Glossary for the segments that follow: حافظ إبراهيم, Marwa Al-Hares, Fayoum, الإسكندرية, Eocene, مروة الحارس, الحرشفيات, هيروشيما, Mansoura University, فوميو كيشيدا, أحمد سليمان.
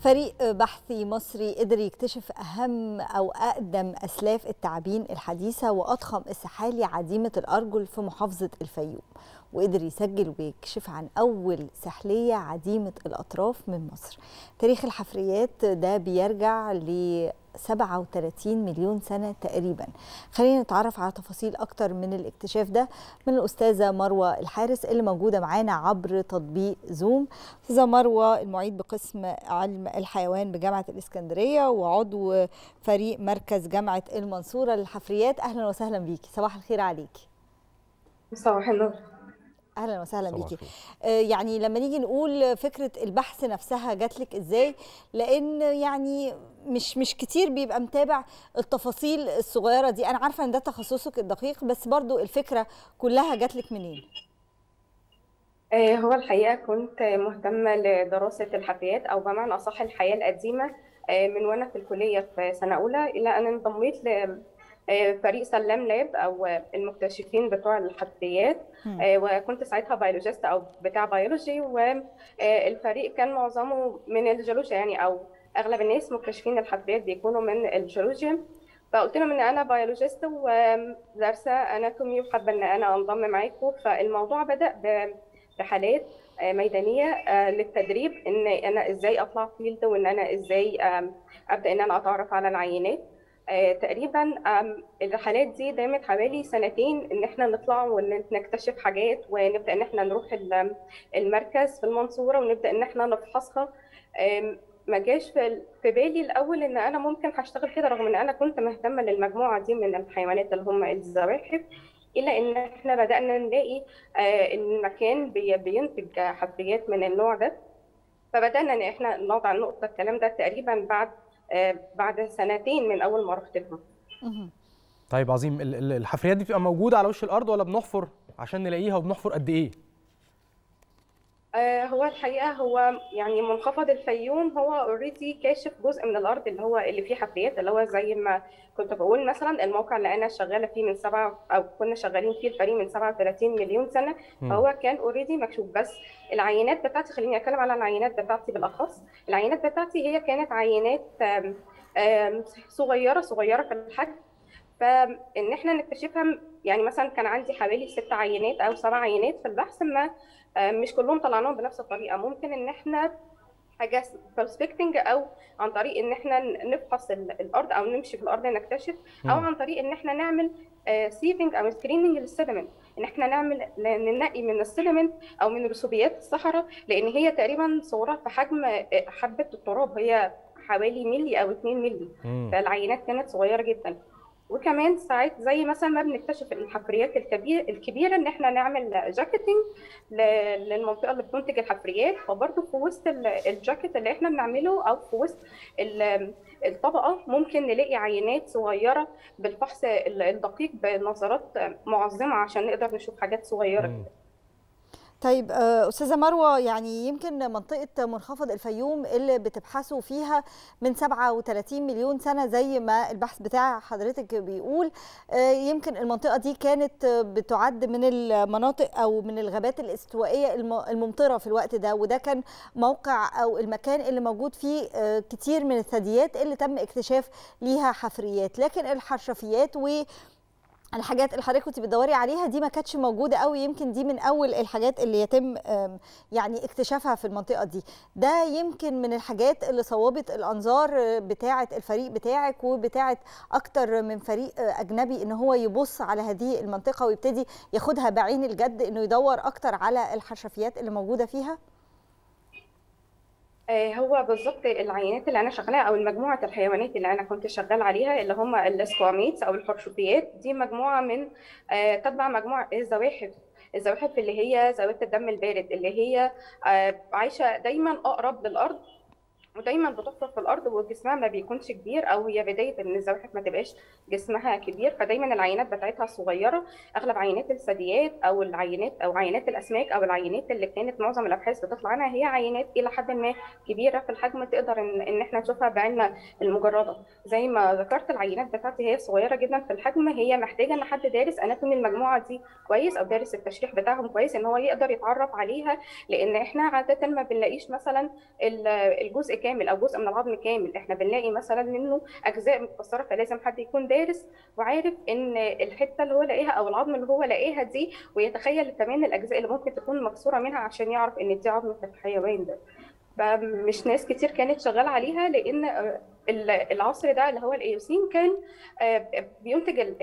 فريق بحثي مصري قدر يكتشف أهم أو أقدم أسلاف التعابين الحديثة وأضخم السحالي عديمة الأرجل في محافظة الفيوم، وقدر يسجل ويكشف عن أول سحلية عديمة الأطراف من مصر. تاريخ الحفريات ده بيرجع ل 37 مليون سنة تقريبا. خلينا نتعرف على تفاصيل أكتر من الاكتشاف ده من الأستاذة مروة الحارس اللي موجودة معانا عبر تطبيق زوم. أستاذة مروة المعيد بقسم علم الحيوان بجامعة الإسكندرية وعضو فريق مركز جامعة المنصورة للحفريات، أهلا وسهلا بيكي. صباح الخير عليكي. صباح النور. اهلا وسهلا بيكي. يعني لما نيجي نقول فكره البحث نفسها جات لك ازاي، لان يعني مش كتير بيبقى متابع التفاصيل الصغيره دي. انا عارفه ان ده تخصصك الدقيق، بس برضو الفكره كلها جات لك منين؟ هو الحقيقه كنت مهتمه لدراسه الحفريات او بمعنى اصح الحياه القديمه من وانا في الكليه في سنه اولى، الى ان انضميت ل فريق سلام لاب او المكتشفين بتوع الحفريات، وكنت ساعتها بيولوجيست او بتاع بيولوجي، والفريق كان معظمه من الجيولوجيا، يعني او اغلب الناس مكتشفين الحفريات بيكونوا من الجيولوجيا. فقلت لهم ان انا بيولوجيست ودارسه اناتومي وحابه ان انا انضم معاكم. فالموضوع بدا برحلات ميدانيه للتدريب، ان انا ازاي اطلع فيلد، وان انا ازاي ابدا ان انا اتعرف على العينات. تقريبا الرحلات دي دامت حوالي سنتين، ان احنا نطلع ونكتشف حاجات، ونبدا ان احنا نروح المركز في المنصوره ونبدا ان احنا نفحصها. ما جاش في بالي الاول ان انا ممكن هشتغل كده، رغم ان انا كنت مهتمه للمجموعه دي من الحيوانات اللي هم الزواحف، الا ان احنا بدانا نلاقي المكان بينتج حفريات من النوع ده. فبدانا ان احنا نضع نقطه الكلام ده تقريبا بعد سنتين من اول ما رحت لهم. طيب عظيم. الحفريات دي بتبقى موجوده على وش الارض ولا بنحفر عشان نلاقيها، وبنحفر قد ايه؟ هو الحقيقه هو يعني منخفض الفيوم هو اوريدي كاشف جزء من الارض اللي فيه حفريات، اللي هو زي ما كنت بقول مثلا الموقع اللي انا شغاله فيه من كنا شغالين فيه الفريق من 37 مليون سنه، فهو كان اوريدي مكشوف. بس العينات بتاعتي، خليني اتكلم على العينات بتاعتي بالاخص، العينات بتاعتي هي كانت عينات صغيره صغيره في الحجم، فان احنا نكتشفها يعني مثلا كان عندي حوالي 6 عينات او 7 عينات في البحث، ما مش كلهم طلعناهم بنفس الطريقه. ممكن ان احنا حاجه بروسبكتنج، او عن طريق ان احنا نفحص الارض او نمشي في الارض نكتشف، او عن طريق ان احنا نعمل سيفنج او سكريننج للسيدمنت، ان احنا ننقي من السيدمنت او من رسوبيات الصحراء، لان هي تقريبا صورها في حجم حبه التراب، هي حوالي ملي او 2 ملي، فالعينات كانت صغيره جدا. وكمان ساعات زي مثلا ما بنكتشف الحفريات الكبيره ان احنا نعمل جاكيتنج للمنطقه اللي بتنتج الحفريات، فبرضه في وسط الجاكيت اللي احنا بنعمله او في وسط الطبقه ممكن نلاقي عينات صغيره بالفحص الدقيق بنظرات معظمه عشان نقدر نشوف حاجات صغيره كده. طيب أستاذة مروة، يعني يمكن منطقة منخفض الفيوم اللي بتبحثوا فيها من 37 مليون سنة زي ما البحث بتاع حضرتك بيقول، يمكن المنطقة دي كانت بتعد من المناطق أو من الغابات الاستوائية الممطرة في الوقت ده، وده كان موقع أو المكان اللي موجود فيه كتير من الثدييات اللي تم اكتشاف ليها حفريات. لكن الحشرفيات و الحاجات اللي حضرتك كنت بتدوري عليها دي ما كانتش موجوده قوي، يمكن دي من اول الحاجات اللي يتم يعني اكتشافها في المنطقه دي. ده يمكن من الحاجات اللي صوبت الانظار بتاعه الفريق بتاعك وبتاعه اكتر من فريق اجنبي، ان هو يبص على هذه المنطقه ويبتدي ياخدها بعين الجد، انه يدور اكتر على الحشرفيات اللي موجوده فيها. هو بالظبط العينات اللي انا شغاله او مجموعه الحيوانات اللي انا كنت شغال عليها اللي هم السكواميتس او الحرشوفيات، دي مجموعه من تتبع مجموعه الزواحف اللي هي ذوات الدم البارد، اللي هي عايشه دايما اقرب للارض ودايما بتحفر في الارض، وجسمها ما بيكونش كبير، او هي بدايه ان الزواحف ما تبقاش جسمها كبير، فدايما العينات بتاعتها صغيره. اغلب عينات الثدييات او العينات او عينات الاسماك او العينات اللي كانت معظم الابحاث بتطلع عنها هي عينات الى حد ما كبيره في الحجم، تقدر ان احنا نشوفها بعيننا المجرده. زي ما ذكرت العينات بتاعتي هي صغيره جدا في الحجم، هي محتاجه ان حد دارس اناتومي المجموعه دي كويس، او دارس التشريح بتاعهم كويس، ان هو يقدر يتعرف عليها، لان احنا عاده ما بنلاقيش مثلا الجزء كامل او جزء من العظم كامل، احنا بنلاقي مثلا منه اجزاء متكسره، فلازم حد يكون دارس وعارف ان الحته اللي هو لاقيها او العظم اللي هو لاقيها دي، ويتخيل كمان الاجزاء اللي ممكن تكون مكسوره منها عشان يعرف ان دي عظمه الحيوان ده. فمش ناس كتير كانت شغاله عليها، لان العصر ده اللي هو الايوسين كان بينتج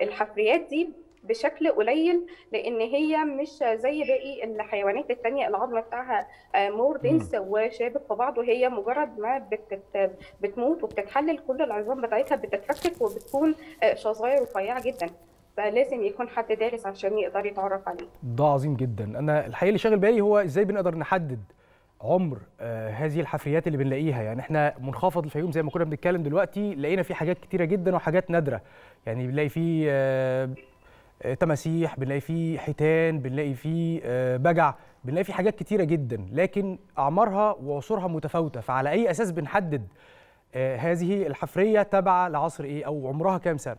الحفريات دي بشكل قليل، لان هي مش زي باقي الحيوانات الثانيه العظم بتاعها مور دنس وشابك في بعضه. هي مجرد ما بتموت وبتتحلل كل العظام بتاعتها بتتفكك وبتكون شظاير رفيعه جدا، فلازم يكون حد دارس عشان يقدر يتعرف عليه. ده عظيم جدا. انا الحقيقه اللي شاغل بالي هو ازاي بنقدر نحدد عمر هذه الحفريات اللي بنلاقيها. يعني احنا منخفض الفيوم زي ما كنا بنتكلم دلوقتي لقينا فيه حاجات كتيره جدا وحاجات نادره، يعني بنلاقي فيه تماسيح، بنلاقي فيه حيتان، بنلاقي فيه بجع، بنلاقي فيه حاجات كتيره جدا، لكن اعمارها وعصورها متفاوته. فعلى اي اساس بنحدد هذه الحفريه تابعه لعصر ايه او عمرها كام سنه؟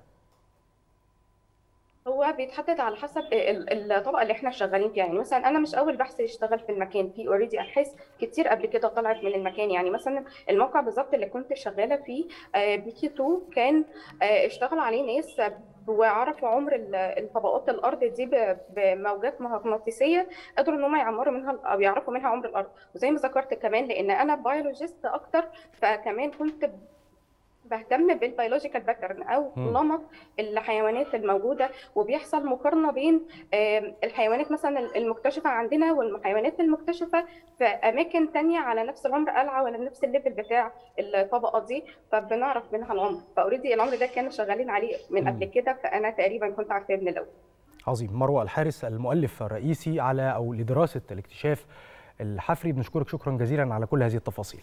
هو بيتحدد على حسب الطبقه اللي احنا شغالين فيها. يعني مثلا انا مش اول بحث يشتغل في المكان، في اوريدي ابحاث كتير قبل كده طلعت من المكان. يعني مثلا الموقع بالظبط اللي كنت شغاله فيه بيكي 2 كان اشتغل عليه ناس وعرفوا عمر الطبقات الارض دي بموجات مغناطيسيه، قدروا ان هم يعمروا منها او يعرفوا منها عمر الارض. وزي ما ذكرت كمان لان انا بايولوجيست اكتر، فكمان كنت بهتم بالبيولوجيكال باترن او نمط الحيوانات الموجوده، وبيحصل مقارنه بين الحيوانات مثلا المكتشفه عندنا والحيوانات المكتشفه في اماكن ثانيه على نفس العمر قلعه ولا نفس الليفل بتاع الطبقه دي، فبنعرف منها العمر. فاوريدي العمر ده كانوا شغالين عليه من قبل كده، فانا تقريبا كنت عارفاه من الاول. عظيم. مروه الحارس المؤلف الرئيسي على او لدراسه الاكتشاف الحفري، بنشكرك شكرا جزيلا على كل هذه التفاصيل.